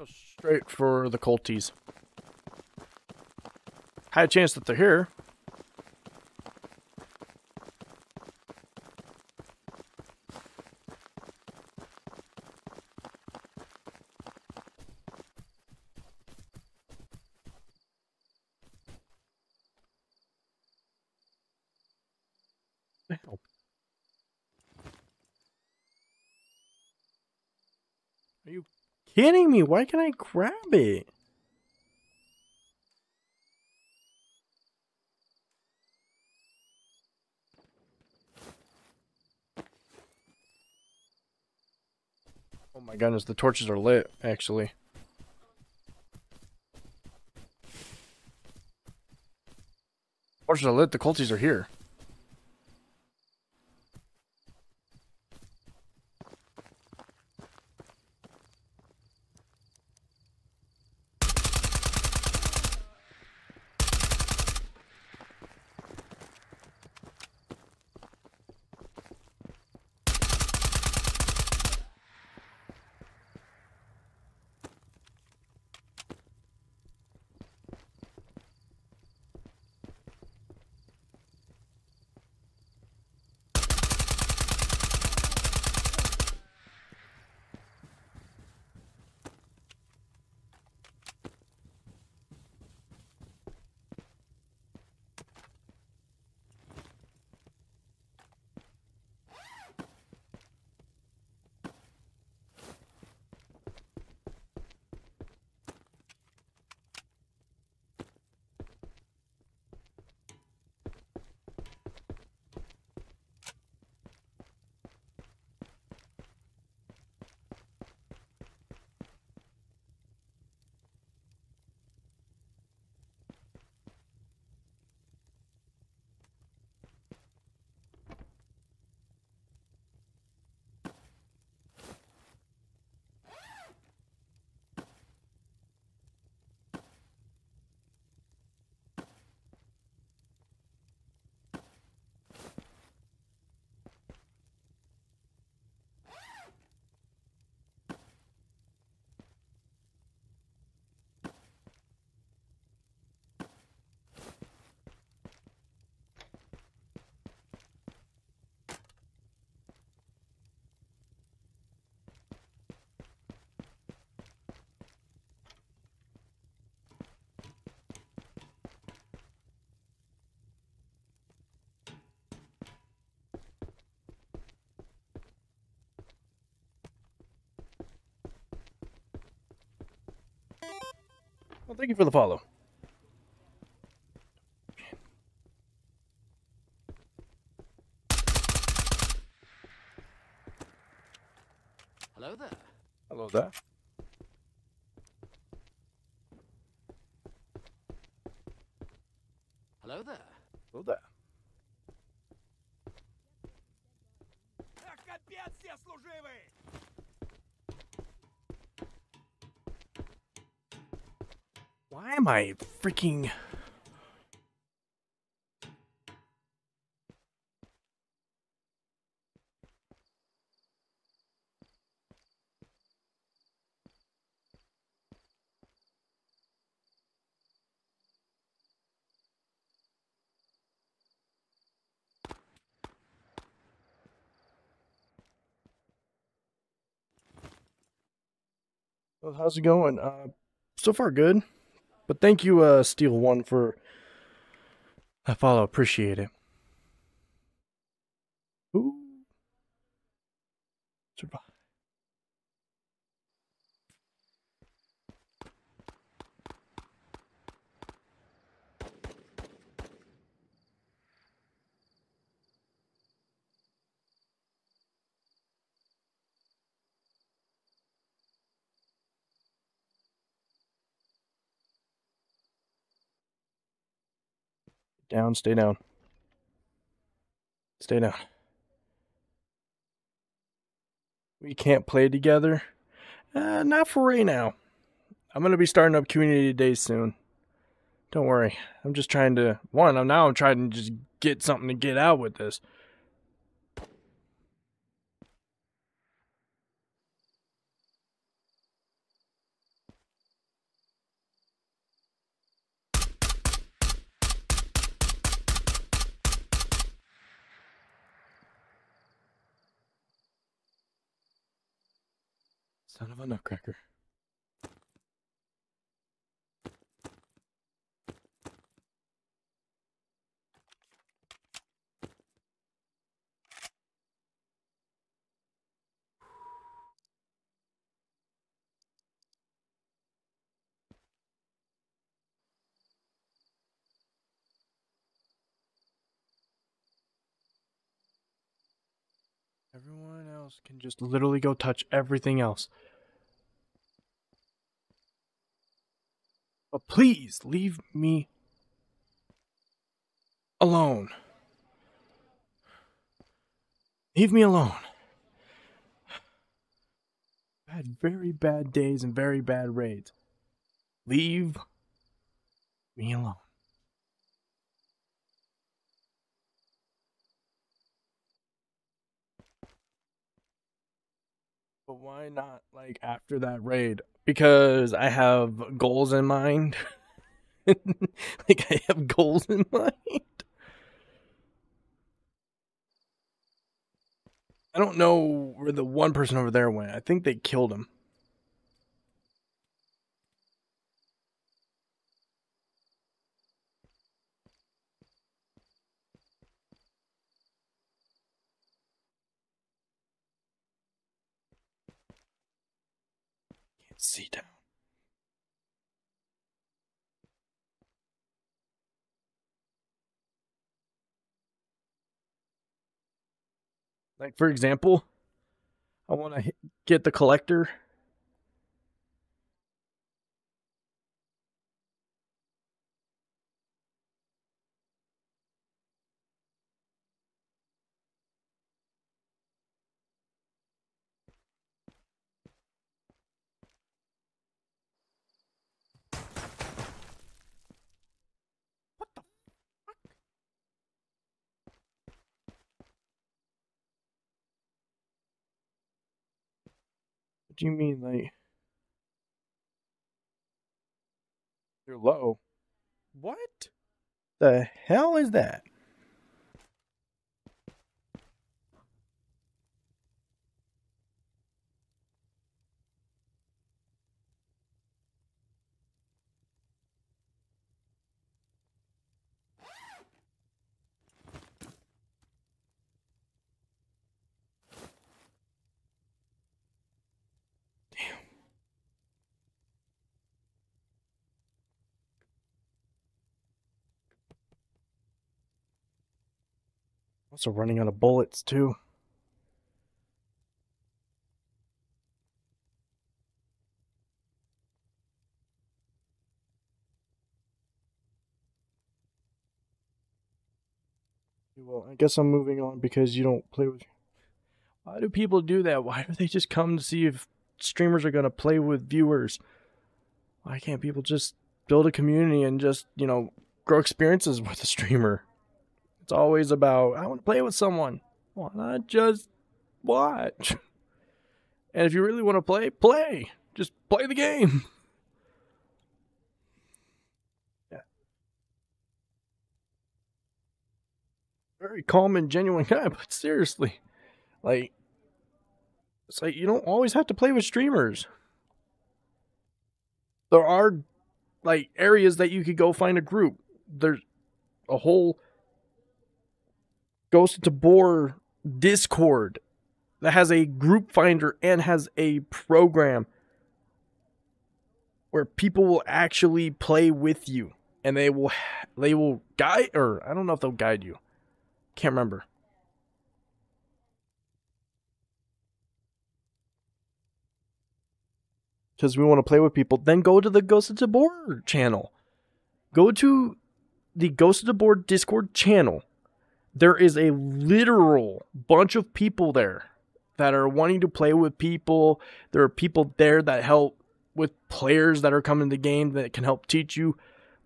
Go straight for the culties. High chance that they're here. Kidding me? Why can't I grab it? Oh my goodness, the torches are lit, actually. Torches are lit, the culties are here. Well, thank you for the follow. Hello there. Hello there. Hello there. Hello there. Why am I freaking... Well, how's it going? So far good. But thank you, Steel1, for a follow. Appreciate it. Ooh. Survive. Down, stay down. Stay down. We can't play together. Not for right now. I'm going to be starting up community days soon. Don't worry. I'm just trying to... I'm trying to just get something to get out with this. Son of a nutcracker. Everyone else can just literally go touch everything else. But please leave me alone. Leave me alone. I've had very bad days and very bad raids. Leave me alone. But why not, like, after that raid? Because I have goals in mind. Like, I have goals in mind. I don't know where the one person over there went. I think they killed him. See down. Like, for example, I want to get the collector. Do you mean, like, you're low? What the hell is that? Also running out of bullets too. Well, I guess I'm moving on because you don't play with. Why do people do that? Why do they just come to see if streamers are gonna play with viewers? Why can't people just build a community and just, you know, grow experiences with a streamer? It's always about, I want to play with someone. Why not just watch? And if you really want to play, play. Just play the game. Yeah. Very calm and genuine guy, but seriously. Like, it's like you don't always have to play with streamers. There are, like, areas that you could go find a group. There's a whole Ghosts of Tabor Discord that has a group finder and has a program where people will actually play with you, and they will guide, or I don't know if they'll guide you. Can't remember. Because we want to play with people, then go to the Ghosts of Tabor channel. Go to the Ghosts of Tabor Discord channel. There is a literal bunch of people there that are wanting to play with people. There are people there that help with players that are coming to the game that can help teach you,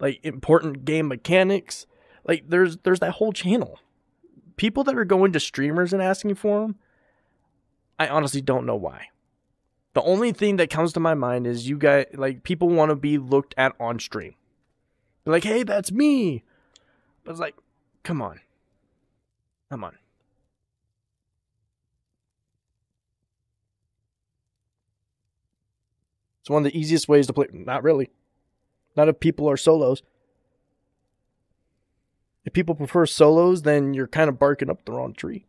like, important game mechanics. Like, there's that whole channel. People that are going to streamers and asking for them, I honestly don't know why. The only thing that comes to my mind is you guys, like, people want to be looked at on stream. They're like, hey, that's me. But it's like, come on. Come on. It's one of the easiest ways to play. Not really. Not if people are solos. If people prefer solos, then you're kind of barking up the wrong tree.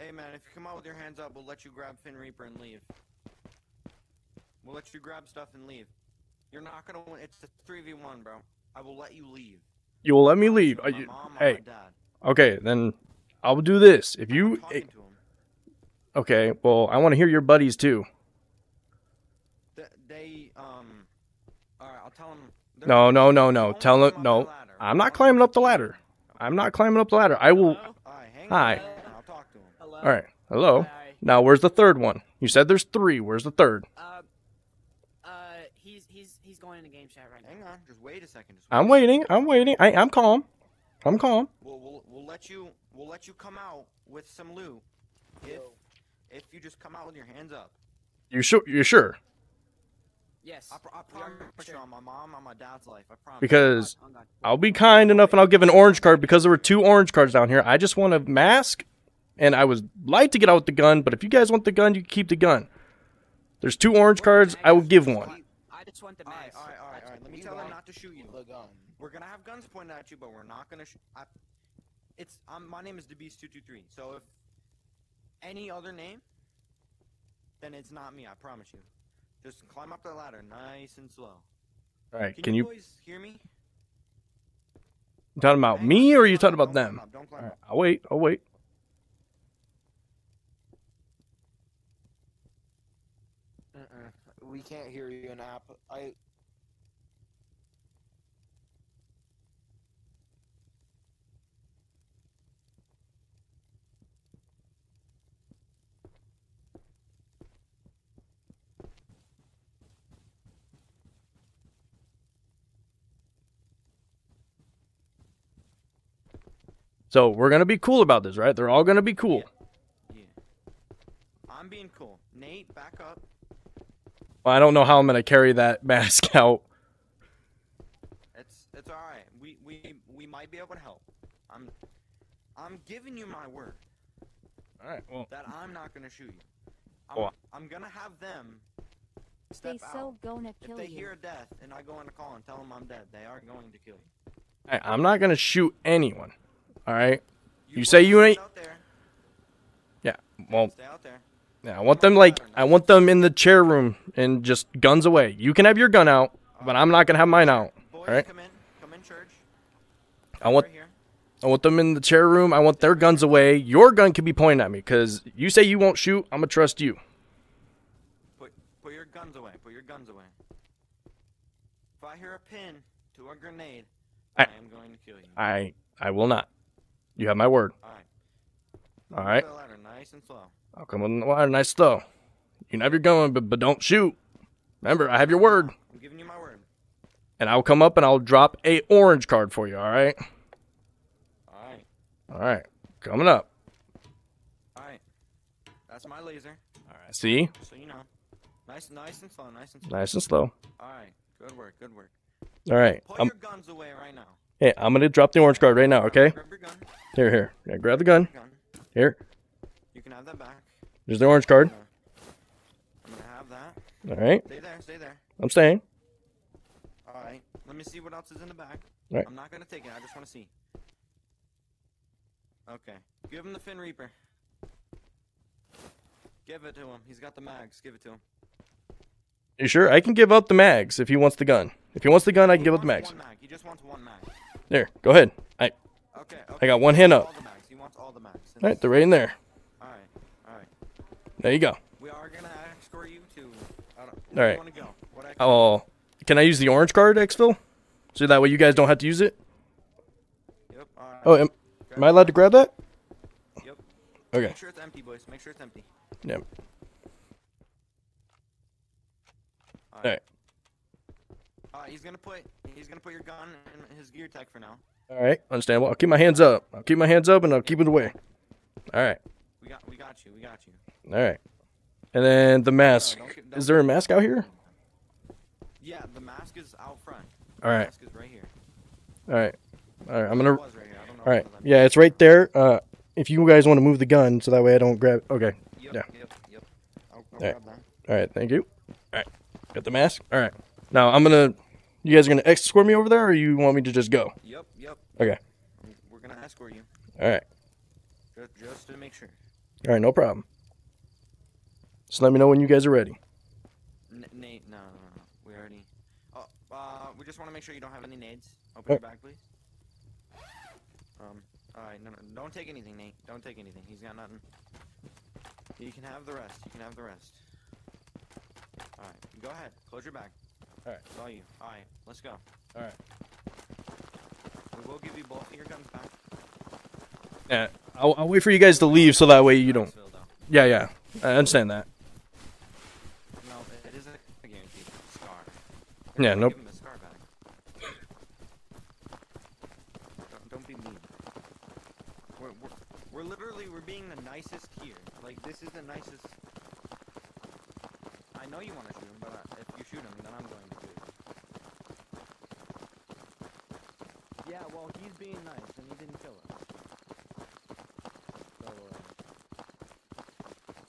Hey man, if you come out with your hands up, we'll let you grab Finn Reaper and leave. We'll let you grab stuff and leave. You're not gonna win. It's a 3v1, bro. I will let you leave. You will let me leave. Are you... Mom, hey. Okay, then I'll do this. If you... Okay, well, I want to hear your buddies too. All right, I'll tell them. No. Tell them. No. I'm not climbing up the ladder. I will. Hi. All right. Hello. Hi. Now, where's the third one? You said there's three. Where's the third? He's going in the game chat right now. Hang on. Just wait a second. I'm waiting. I'm calm. We'll let you. We'll let you come out with some loot if you just come out with your hands up. You sure? You're sure? Yes. I promise you on my mom, on my dad's life. I promise. Because I'll be kind enough and I'll give an orange card because there were two orange cards down here. I just want a mask. And I would like to get out with the gun, but if you guys want the gun, you can keep the gun. There's two orange cards. I will give one. I just want the mask. All right. Let me tell them not to shoot you. The gun. We're going to have guns pointed at you, but we're not going to shoot. My name is DaBeazt223, so if any other name, then it's not me, I promise you. Just climb up the ladder nice and slow. All right, can you boys hear me? You talking about me, or are you talking about them? Don't climb up. I'll wait. We can't hear you in app. So we're gonna be cool about this, right? They're all gonna be cool. Yeah. I'm being cool. Nate, back up. I don't know how I'm gonna carry that mask out. It's all right. We might be able to help. I'm giving you my word. All right. Well. That I'm not gonna shoot you. I'm gonna have them. Step out. Gonna kill if they hear a death and I go on a call and tell them I'm dead, they are going to kill you. Hey, I'm not gonna shoot anyone. All right. You say you ain't. Out there. Yeah. Well. Stay out there. Yeah, I want them in the chair room and just guns away. You can have your gun out, but I'm not gonna have mine out. Boys, all right? Come in, church. I want them in the chair room. I want their guns away. Your gun can be pointed at me, cause you say you won't shoot. I'm gonna trust you. Put your guns away. Put your guns away. If I hear a pin to a grenade, I am going to kill you. I will not. You have my word. All right. All right. Put the ladder nice and slow. I'll come on the ladder nice though. You can have your gun, but don't shoot. Remember, I have your word. I'm giving you my word. And I'll come up and I'll drop a orange card for you, alright? Alright. Alright. Coming up. Alright. That's my laser. Alright. See? So you know. Nice and slow, nice and slow. Nice and slow. Alright, good work, good work. Alright. Put your guns away right now. Hey, I'm gonna drop the orange guard right now, okay? Grab your gun. Here, here. Yeah, grab the gun. Here. You can have that back. There's the orange guard. I'm gonna have that. Alright. Stay there, stay there. I'm staying. Alright, let me see what else is in the bag. All right. I'm not gonna take it, I just wanna see. Okay. Give him the Finn Reaper. Give it to him. He's got the mags. Give it to him. You sure? I can give up the mags if he wants the gun. If he wants the gun, I can give up the mags. One mag. He just wants one mag. There. Go ahead. Okay. I got one hand up. He wants all the mags. All right. They're right in there. All right. All right. There you go. We are going to escort you to... All right. Want to go. Oh. Can I use the orange card, Exfil? So that way you guys don't have to use it? Yep. All right. Oh, am I allowed to grab that? Yep. Okay. Make sure it's empty, boys. Make sure it's empty. Yep. Alright. He's gonna put your gun in his gear tech for now. Alright, understandable. I'll keep my hands up. I'll keep my hands up and I'll keep it away. Alright. We got you. Alright. And then the mask. Is there a mask out here? Yeah, the mask is out front. Alright. The mask is right here. Alright. Alright, I'm gonna Alright. Yeah, it's right there. If you guys want to move the gun so that way I don't grab okay. Yep. I'll grab that. Alright, thank you. Alright. Got the mask? Alright. Now, you guys are going to escort me over there, or you want me to just go? Yep. Okay. We're going to escort you. Alright. Just to make sure. Alright, no problem. Just let me know when you guys are ready. Nate, no. We already... we just want to make sure you don't have any nades. Open your bag, please. Alright, no, don't take anything, Nate. Don't take anything. He's got nothing. You can have the rest. Alright, go ahead. Close your bag. Alright. It's all you. Alright, let's go. Alright. We will give you both of your guns back. Yeah, I'll wait for you guys to leave so that way you don't... Yeah. I understand that. No, it isn't a guarantee. It's a scar. Yeah, nope. Give him a scar back. Don't be mean. We're literally... We're being the nicest here. Like, this is the nicest... I know you want to shoot him, but if you shoot him, then I'm going to shoot him. Yeah, well, he's being nice, and he didn't kill us. So,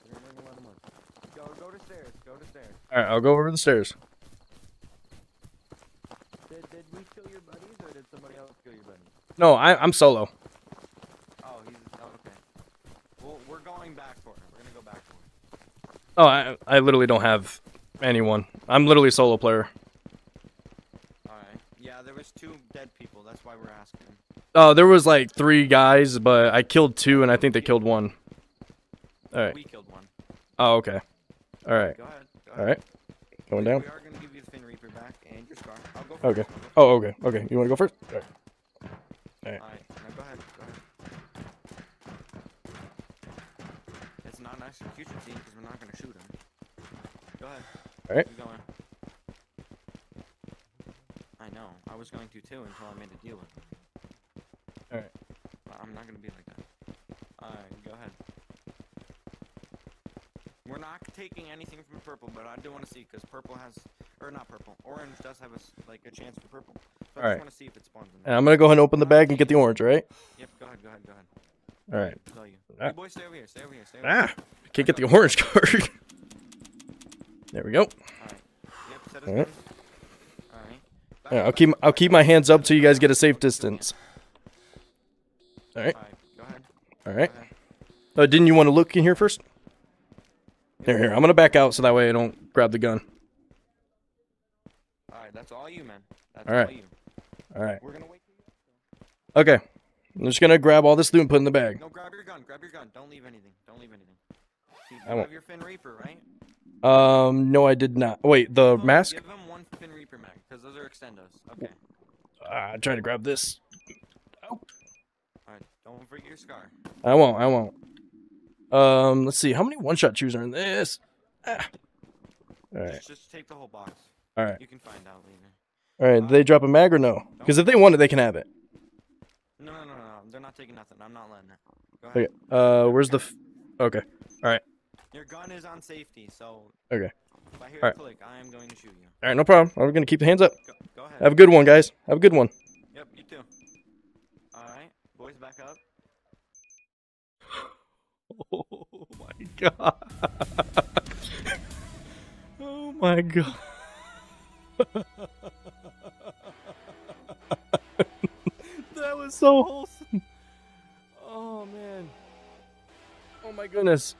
we're going to let him up. Go to stairs, Alright, I'll go over the stairs. Did we kill your buddies, or did somebody else kill your buddies? No, I'm solo. Oh, he's... okay. Well, we're going back for him. We're going to go back for him. Oh, I literally don't have anyone. I'm literally a solo player. Alright. Yeah, there was 2 dead people. That's why we're asking. Oh, there was like 3 guys, but I killed 2, and I think they killed 1. Alright. We killed 1. Oh, okay. Alright. Go ahead. Alright. Going down. We are going to give you the Finn Reaper back and your scar. I'll go first. Okay. Oh, okay. Okay. You want to go first? Alright. Alright. Now go ahead. Not an execution team because we're not going to shoot him. Go ahead. All right. Keep going. I know. I was going to too until I made a deal with him. All right. But I'm not going to be like that. All right. Go ahead. We're not taking anything from purple, but I do want to see because purple has, or not purple, orange does have a chance for purple. So all right. I just want to see if it spawns in there. And I'm going to go ahead and open the bag and get the orange, right? Yep. Go ahead. All right. Hey, boys, stay over here. Can't get the orange card. There we go. All right. Yep, all right. All right. Back. I'll keep my hands up so you guys get a safe distance. All right. Go ahead. All right. Oh, didn't you want to look in here first? Here. I'm gonna back out so that way I don't grab the gun. All right. That's all you, man. That's all right. All you. All right. We're gonna wait for you. Okay. I'm just gonna grab all this loot and put it in the bag. No, grab your gun. Don't leave anything. See, you have your Finn Reaper, right? No, I did not. Wait, the mask? Give him one Finn Reaper mag, because those are extendos. Okay. I tried to grab this. Oh. Alright, don't forget your scar. I won't. Let's see. How many one-shot shoes are in this? Alright. Just take the whole box. Alright. You can find out later. Alright, did they drop a mag or no? Because if they want it, they can have it. No. They're not taking nothing. I'm not letting it. Go ahead. Okay. Where's the... Okay. All right. Your gun is on safety, so... Okay. If I hear a click, I am going to shoot you. All right, no problem. We're going to keep the hands up. Go ahead. Have a good one, guys. Have a good one. Yep, you too. All right, boys, back up. Oh, my God. Oh, my God. That was so wholesome. Oh, man. Oh, my goodness.